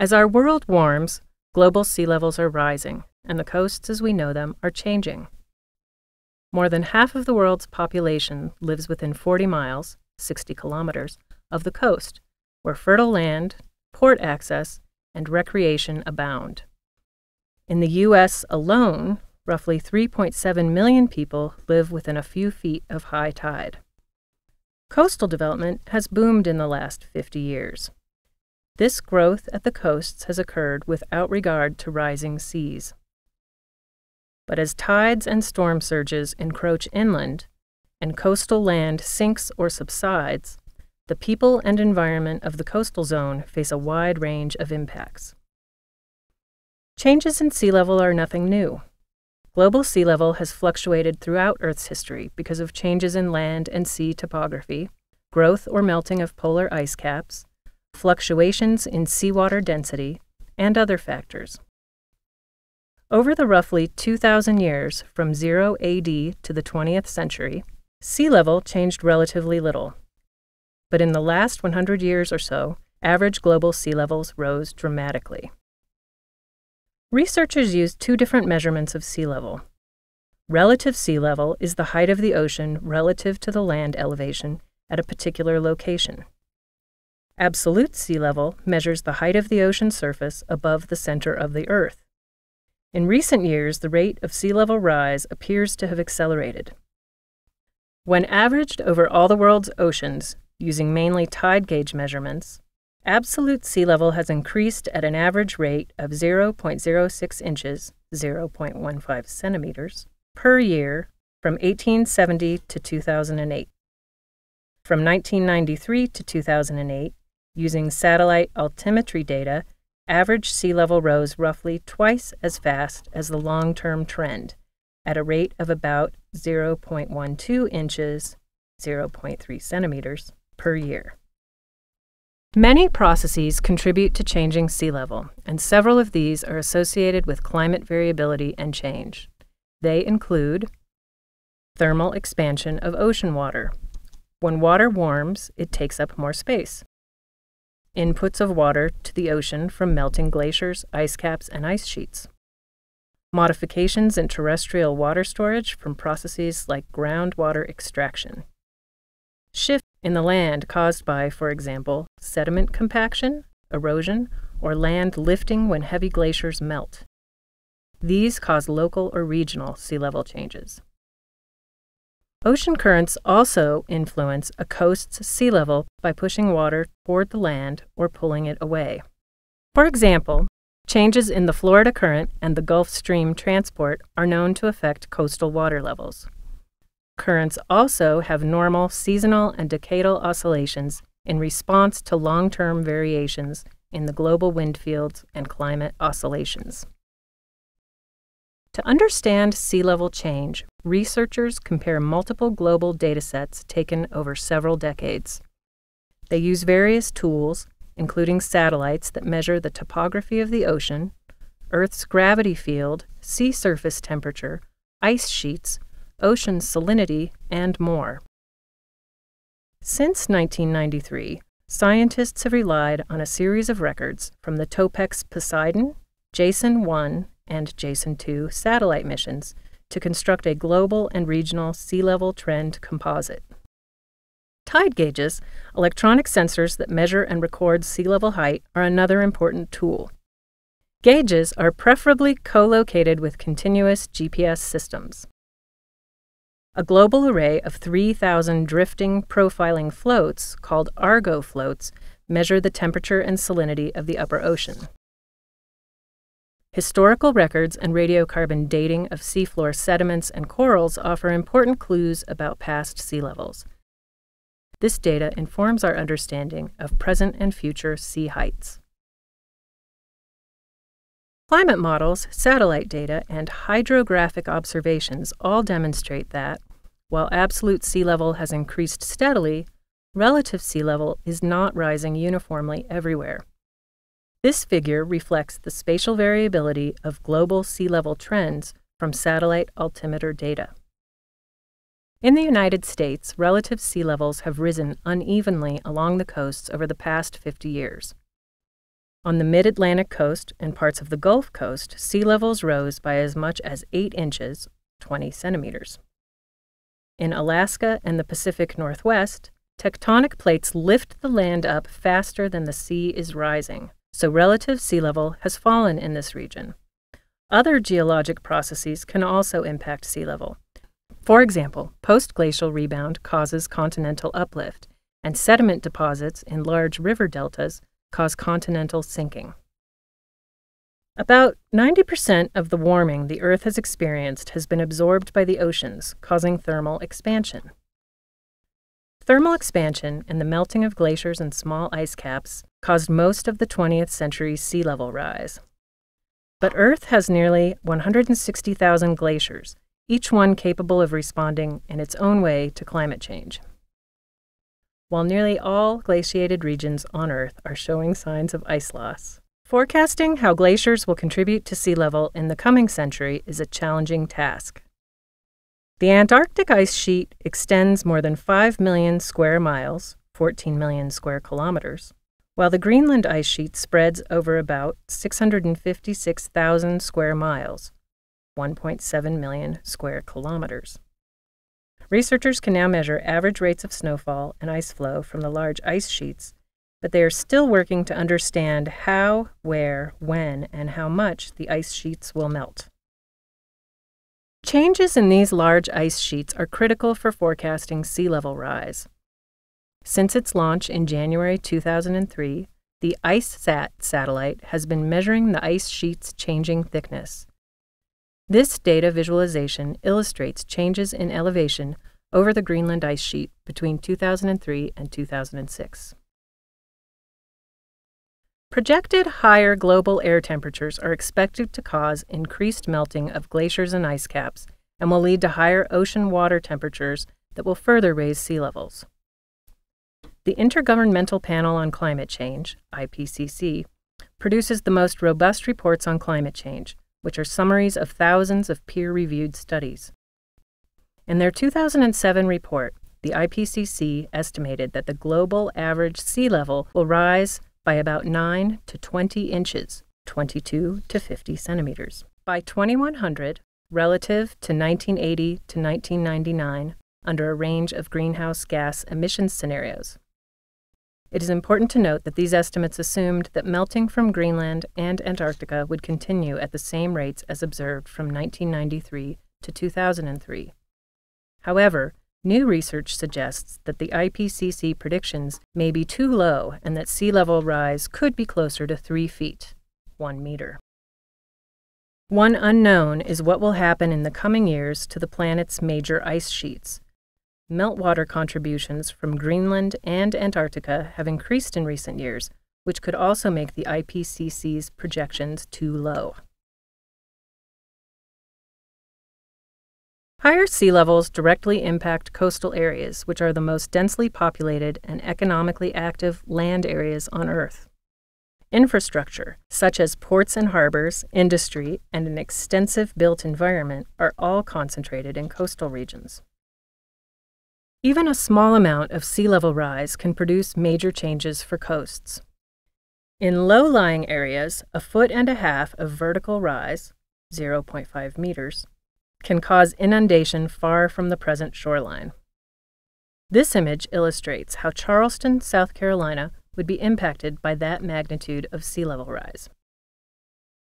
As our world warms, global sea levels are rising, and the coasts as we know them are changing. More than half of the world's population lives within 40 miles, 60 kilometers, of the coast, where fertile land, port access, and recreation abound. In the U.S. alone, roughly 3.7 million people live within a few feet of high tide. Coastal development has boomed in the last 50 years. This growth at the coasts has occurred without regard to rising seas. But as tides and storm surges encroach inland, and coastal land sinks or subsides, the people and environment of the coastal zone face a wide range of impacts. Changes in sea level are nothing new. Global sea level has fluctuated throughout Earth's history because of changes in land and sea topography, growth or melting of polar ice caps, fluctuations in seawater density, and other factors. Over the roughly 2,000 years from 0 AD to the 20th century, sea level changed relatively little. But in the last 100 years or so, average global sea levels rose dramatically. Researchers used two different measurements of sea level. Relative sea level is the height of the ocean relative to the land elevation at a particular location. Absolute sea level measures the height of the ocean surface above the center of the Earth. In recent years, the rate of sea level rise appears to have accelerated. When averaged over all the world's oceans, using mainly tide gauge measurements, absolute sea level has increased at an average rate of 0.06 inches, 0.15 centimeters, per year from 1870 to 2008. From 1993 to 2008, using satellite altimetry data, average sea level rose roughly twice as fast as the long-term trend, at a rate of about 0.12 inches, 0.3 centimeters, per year. Many processes contribute to changing sea level, and several of these are associated with climate variability and change. They include thermal expansion of ocean water. When water warms, it takes up more space. Inputs of water to the ocean from melting glaciers, ice caps, and ice sheets. Modifications in terrestrial water storage from processes like groundwater extraction. Shift in the land caused by, for example, sediment compaction, erosion, or land lifting when heavy glaciers melt. These cause local or regional sea level changes. Ocean currents also influence a coast's sea level by pushing water toward the land or pulling it away. For example, changes in the Florida Current and the Gulf Stream transport are known to affect coastal water levels. Currents also have normal seasonal and decadal oscillations in response to long-term variations in the global wind fields and climate oscillations. To understand sea level change, researchers compare multiple global datasets taken over several decades. They use various tools, including satellites that measure the topography of the ocean, Earth's gravity field, sea surface temperature, ice sheets, ocean salinity, and more. Since 1993, scientists have relied on a series of records from the TOPEX/Poseidon, Jason-1, and Jason-2 satellite missions to construct a global and regional sea level trend composite. Tide gauges, electronic sensors that measure and record sea level height, are another important tool. Gauges are preferably co-located with continuous GPS systems. A global array of 3,000 drifting profiling floats, called Argo floats, measure the temperature and salinity of the upper ocean. Historical records and radiocarbon dating of seafloor sediments and corals offer important clues about past sea levels. This data informs our understanding of present and future sea heights. Climate models, satellite data, and hydrographic observations all demonstrate that, while absolute sea level has increased steadily, relative sea level is not rising uniformly everywhere. This figure reflects the spatial variability of global sea level trends from satellite altimeter data. In the United States, relative sea levels have risen unevenly along the coasts over the past 50 years. On the mid-Atlantic coast and parts of the Gulf Coast, sea levels rose by as much as 8 inches, 20 centimeters. In Alaska and the Pacific Northwest, tectonic plates lift the land up faster than the sea is rising, so relative sea level has fallen in this region. Other geologic processes can also impact sea level. For example, post-glacial rebound causes continental uplift, and sediment deposits in large river deltas cause continental sinking. About 90% of the warming the Earth has experienced has been absorbed by the oceans, causing thermal expansion. Thermal expansion and the melting of glaciers and small ice caps caused most of the 20th century's sea level rise. But Earth has nearly 160,000 glaciers, each one capable of responding in its own way to climate change. While nearly all glaciated regions on Earth are showing signs of ice loss, forecasting how glaciers will contribute to sea level in the coming century is a challenging task. The Antarctic ice sheet extends more than 5 million square miles, 14 million square kilometers, while the Greenland ice sheet spreads over about 656,000 square miles, 1.7 million square kilometers. Researchers can now measure average rates of snowfall and ice flow from the large ice sheets, but they are still working to understand how, where, when, and how much the ice sheets will melt. Changes in these large ice sheets are critical for forecasting sea level rise. Since its launch in January 2003, the ICESat satellite has been measuring the ice sheet's changing thickness. This data visualization illustrates changes in elevation over the Greenland ice sheet between 2003 and 2006. Projected higher global air temperatures are expected to cause increased melting of glaciers and ice caps and will lead to higher ocean water temperatures that will further raise sea levels. The Intergovernmental Panel on Climate Change, IPCC, produces the most robust reports on climate change, which are summaries of thousands of peer-reviewed studies. In their 2007 report, the IPCC estimated that the global average sea level will rise by about 9 to 20 inches, 22 to 50 centimeters, by 2100 relative to 1980 to 1999 under a range of greenhouse gas emissions scenarios. It is important to note that these estimates assumed that melting from Greenland and Antarctica would continue at the same rates as observed from 1993 to 2003. However, new research suggests that the IPCC predictions may be too low and that sea level rise could be closer to 3 feet, 1 meter. One unknown is what will happen in the coming years to the planet's major ice sheets. Meltwater contributions from Greenland and Antarctica have increased in recent years, which could also make the IPCC's projections too low. Higher sea levels directly impact coastal areas, which are the most densely populated and economically active land areas on Earth. Infrastructure, such as ports and harbors, industry, and an extensive built environment, are all concentrated in coastal regions. Even a small amount of sea level rise can produce major changes for coasts. In low-lying areas, 1.5 feet of vertical rise, 0.5 meters, can cause inundation far from the present shoreline. This image illustrates how Charleston, South Carolina, would be impacted by that magnitude of sea level rise.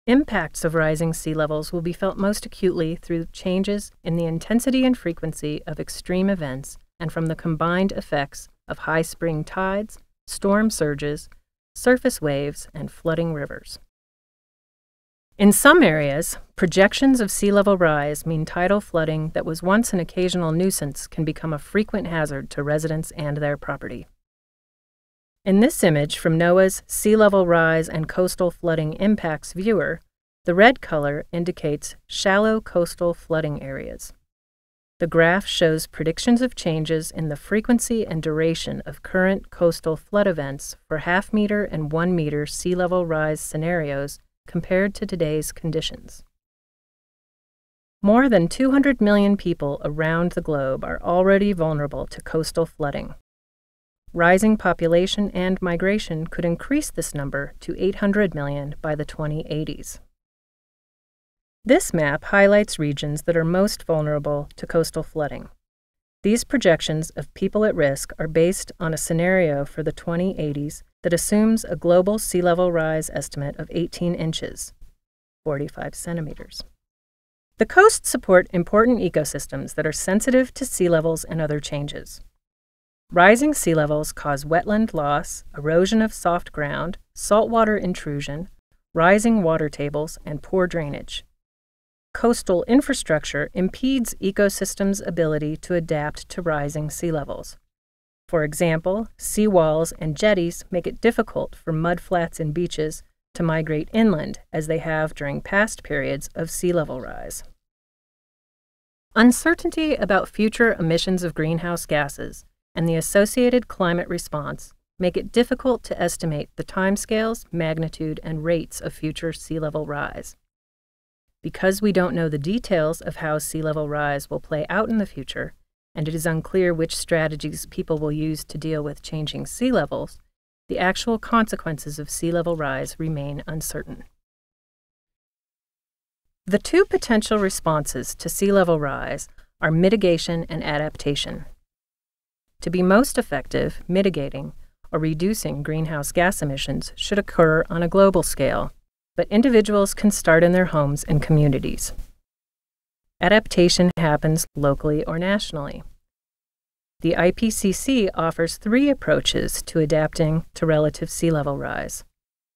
Impacts of rising sea levels will be felt most acutely through changes in the intensity and frequency of extreme events and from the combined effects of high spring tides, storm surges, surface waves, and flooding rivers. In some areas, projections of sea level rise mean tidal flooding that was once an occasional nuisance can become a frequent hazard to residents and their property. In this image from NOAA's Sea Level Rise and Coastal Flooding Impacts Viewer, the red color indicates shallow coastal flooding areas. The graph shows predictions of changes in the frequency and duration of current coastal flood events for half-meter and 1-meter sea level rise scenarios compared to today's conditions. More than 200 million people around the globe are already vulnerable to coastal flooding. rising population and migration could increase this number to 800 million by the 2080s. This map highlights regions that are most vulnerable to coastal flooding. These projections of people at risk are based on a scenario for the 2080s that assumes a global sea level rise estimate of 18 inches, 45 centimeters. The coasts support important ecosystems that are sensitive to sea levels and other changes. Rising sea levels cause wetland loss, erosion of soft ground, saltwater intrusion, rising water tables, and poor drainage. Coastal infrastructure impedes ecosystems' ability to adapt to rising sea levels. For example, seawalls and jetties make it difficult for mudflats and beaches to migrate inland as they have during past periods of sea level rise. Uncertainty about future emissions of greenhouse gases and the associated climate response make it difficult to estimate the timescales, magnitude, and rates of future sea level rise. Because we don't know the details of how sea level rise will play out in the future, and it is unclear which strategies people will use to deal with changing sea levels, the actual consequences of sea level rise remain uncertain. The two potential responses to sea level rise are mitigation and adaptation. To be most effective, mitigating or reducing greenhouse gas emissions should occur on a global scale, but individuals can start in their homes and communities. Adaptation happens locally or nationally. The IPCC offers three approaches to adapting to relative sea level rise: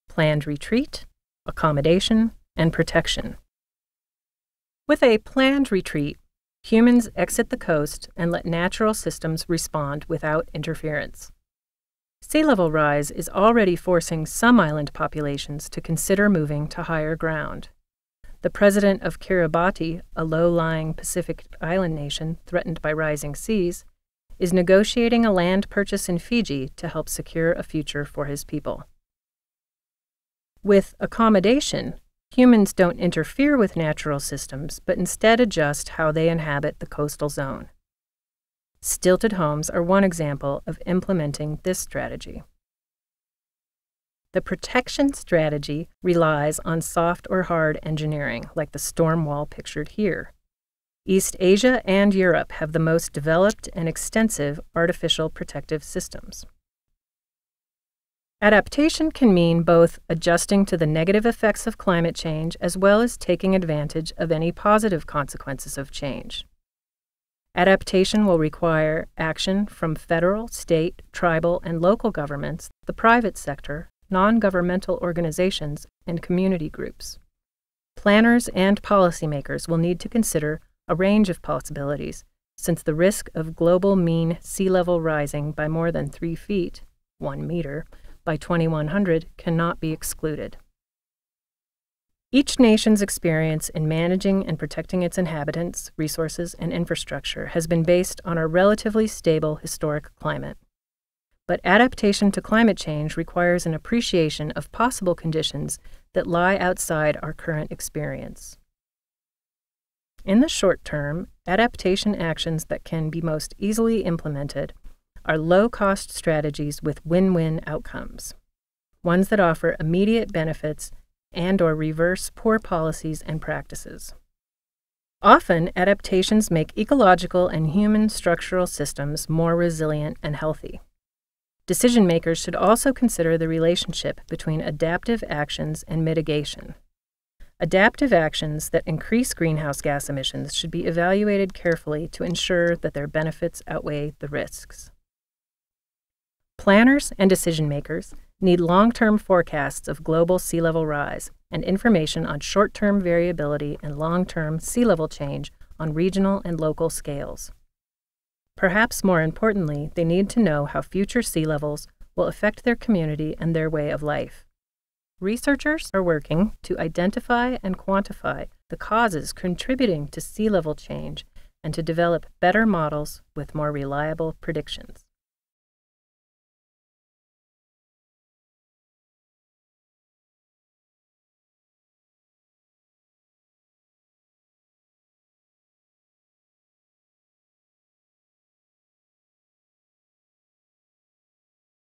planned retreat, accommodation, and protection. With a planned retreat, humans exit the coast and let natural systems respond without interference. Sea level rise is already forcing some island populations to consider moving to higher ground. The president of Kiribati, a low-lying Pacific island nation threatened by rising seas, is negotiating a land purchase in Fiji to help secure a future for his people. With accommodation, humans don't interfere with natural systems, but instead adjust how they inhabit the coastal zone. Stilted homes are one example of implementing this strategy. The protection strategy relies on soft or hard engineering, like the storm wall pictured here. East Asia and Europe have the most developed and extensive artificial protective systems. Adaptation can mean both adjusting to the negative effects of climate change as well as taking advantage of any positive consequences of change. Adaptation will require action from federal, state, tribal, and local governments, the private sector, non-governmental organizations, and community groups. Planners and policymakers will need to consider a range of possibilities, since the risk of global mean sea level rising by more than 3 feet, 1 meter, by 2100 cannot be excluded. Each nation's experience in managing and protecting its inhabitants, resources, and infrastructure has been based on a relatively stable historic climate. But adaptation to climate change requires an appreciation of possible conditions that lie outside our current experience. In the short term, adaptation actions that can be most easily implemented are low-cost strategies with win-win outcomes, ones that offer immediate benefits and/or reverse poor policies and practices. Often, adaptations make ecological and human structural systems more resilient and healthy. Decision-makers should also consider the relationship between adaptive actions and mitigation. Adaptive actions that increase greenhouse gas emissions should be evaluated carefully to ensure that their benefits outweigh the risks. Planners and decision-makers need long-term forecasts of global sea level rise and information on short-term variability and long-term sea level change on regional and local scales. Perhaps more importantly, they need to know how future sea levels will affect their community and their way of life. Researchers are working to identify and quantify the causes contributing to sea level change and to develop better models with more reliable predictions.